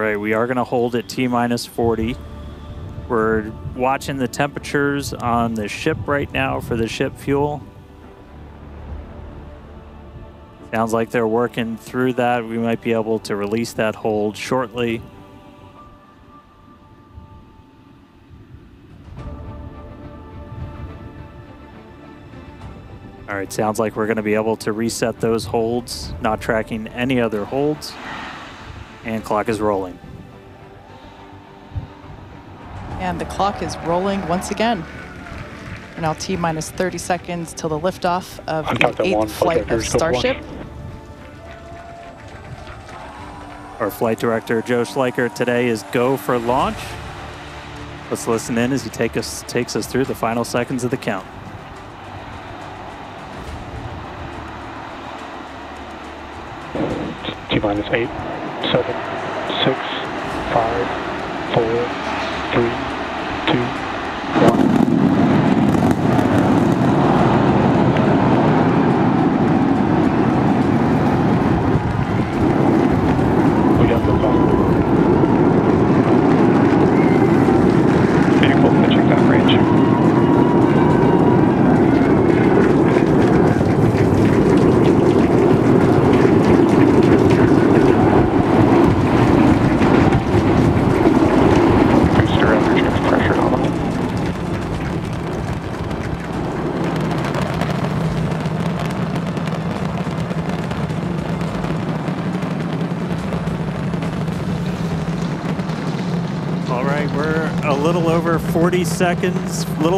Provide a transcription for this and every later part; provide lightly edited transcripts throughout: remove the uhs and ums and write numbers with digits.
right, we are going to hold at T-minus 40. We're watching the temperatures on the ship right now for the ship fuel. Sounds like they're working through that. We might be able to release that hold shortly. All right, sounds like we're going to be able to reset those holds, not tracking any other holds. And clock is rolling. And the clock is rolling once again. And now T minus 30 seconds till the liftoff of the 8th flight of Starship. Our flight director, Joe Schleicher, today is go for launch. Let's listen in as he takes us through the final seconds of the count. Minus 8, 7, 6, 5, 4, 3, 2, 1. We got the call. Vehicle pitching down range. A little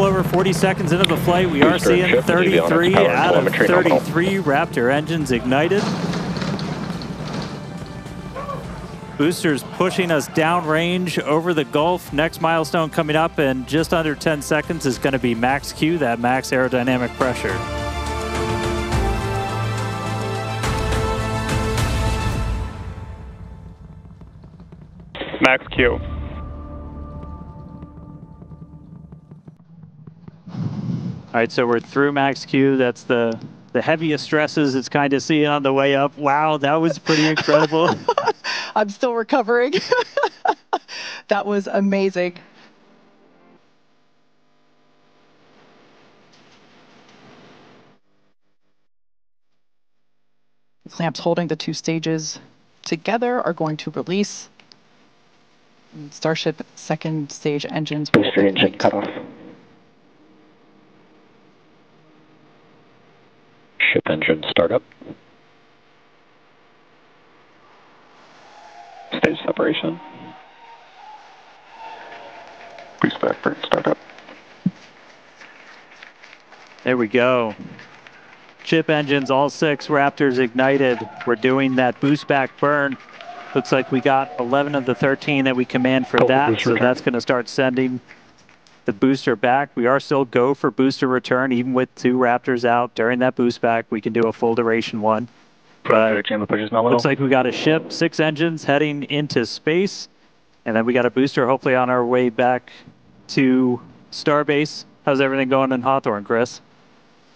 over 40 seconds into the flight. We are seeing 33 out of 33 Raptor engines ignited. Boosters pushing us downrange over the Gulf. Next milestone coming up in just under 10 seconds is going to be Max-Q, that max aerodynamic pressure. Max-Q. All right, so we're through Max-Q. That's the heaviest stresses it's kind of seeing on the way up. Wow, that was pretty incredible. I'm still recovering. That was amazing. The clamps holding the two stages together are going to release. And Starship second stage engines will ignite. Cut off. Ship engine startup. Stage separation. Boost back burn startup. There we go. Ship engines, all 6 Raptors ignited. We're doing that boost back burn. Looks like we got 11 of the 13 that we command for that, so that's going to start sending the booster back. We are still go for booster return, even with 2 Raptors out during that boost back. We can do a full duration one. But looks like we got a ship, 6 engines heading into space, and then we got a booster hopefully on our way back to Starbase. How's everything going in Hawthorne, Chris?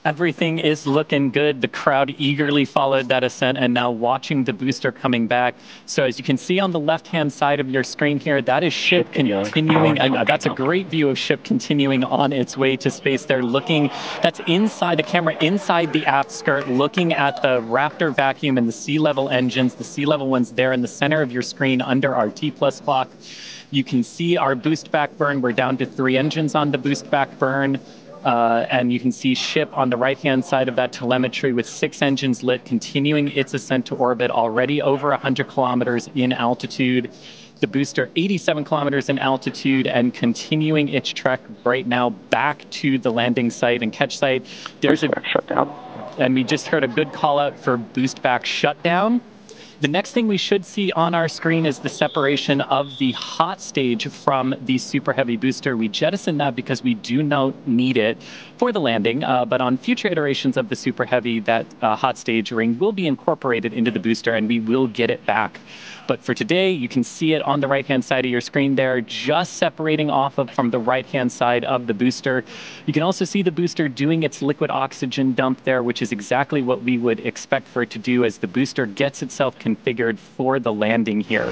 Everything is looking good. The crowd eagerly followed that ascent and now watching the booster coming back. So as you can see on the left-hand side of your screen here, that is ship continuing. That's a great view of ship continuing on its way to space. They're looking, that's inside the camera, inside the aft skirt, looking at the Raptor vacuum and the sea level engines. The sea level one's there in the center of your screen under our T plus clock. You can see our boost back burn. We're down to 3 engines on the boost back burn. And you can see ship on the right-hand side of that telemetry with 6 engines lit, continuing its ascent to orbit, already over 100 kilometers in altitude. The booster 87 kilometers in altitude and continuing its trek right now back to the landing site and catch site. There's a shutdown, and we just heard a good call out for boost back shutdown. The next thing we should see on our screen is the separation of the hot stage from the Super Heavy booster. We jettison that because we do not need it for the landing, but on future iterations of the Super Heavy, that hot stage ring will be incorporated into the booster and we will get it back. But for today, you can see it on the right-hand side of your screen there, just separating off of from the right-hand side of the booster. You can also see the booster doing its liquid oxygen dump there, which is exactly what we would expect for it to do as the booster gets itself configured for the landing here.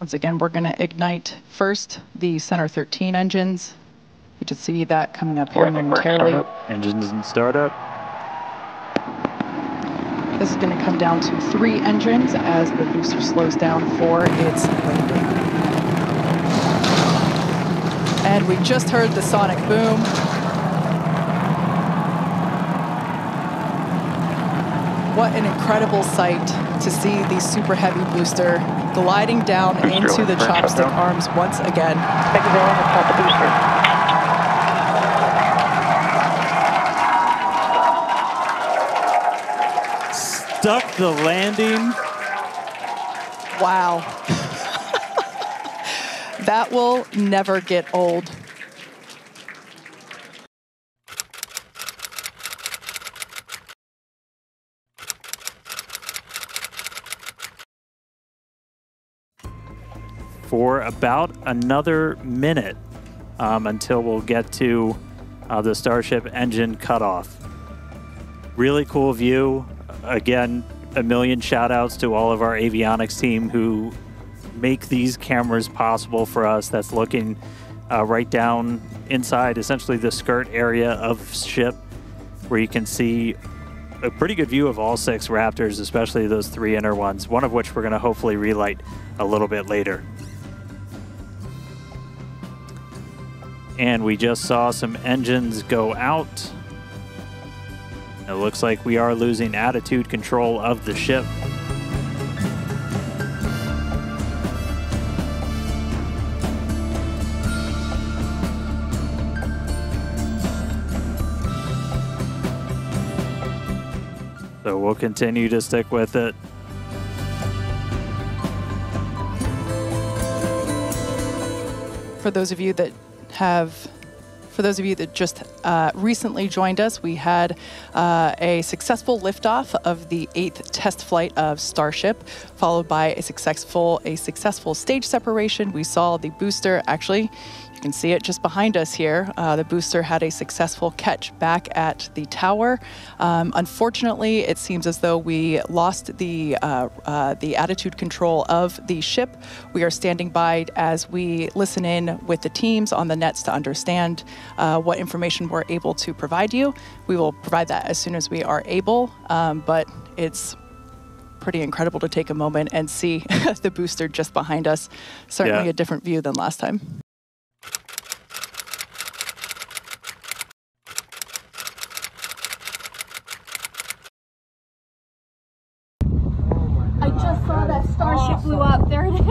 Once again, we're going to ignite first the Center 13 engines. You can see that coming up here momentarily. Engine doesn't start up. This is going to come down to 3 engines as the booster slows down for its landing. And we just heard the sonic boom. What an incredible sight to see the Super Heavy booster gliding down into the chopstick arms once again. Stuck the landing. Wow. That will never get old. For about another minute until we'll get to the Starship engine cutoff. Really cool view. Again, a million shout outs to all of our avionics team who make these cameras possible for us. That's looking right down inside essentially the skirt area of ship, where you can see a pretty good view of all 6 Raptors, especially those 3 inner ones, one of which we're going to hopefully relight a little bit later. And we just saw some engines go out. It looks like we are losing attitude control of the ship. So we'll continue to stick with it. For those of you that just recently joined us, we had a successful liftoff of the 8th test flight of Starship, followed by a successful stage separation. We saw the booster, actually, you can see it just behind us here. The booster had a successful catch back at the tower. Unfortunately, it seems as though we lost the attitude control of the ship. We are standing by as we listen in with the teams on the nets to understand what information we're able to provide you. We will provide that as soon as we are able, but it's pretty incredible to take a moment and see the booster just behind us. Certainly a different view than last time. I just saw that Starship blew up. There it is.